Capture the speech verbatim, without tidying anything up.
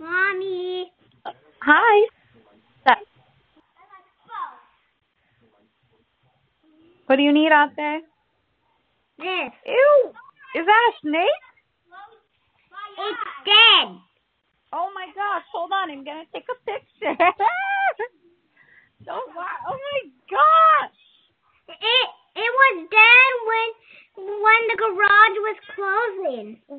Mommy. Uh, hi. That. What do you need out there? This. Ew. Is that a snake? It's dead. Oh my gosh. Hold on. I'm going to take a picture. Don't lie. Oh my gosh. It, it was dead when, when the garage was closing.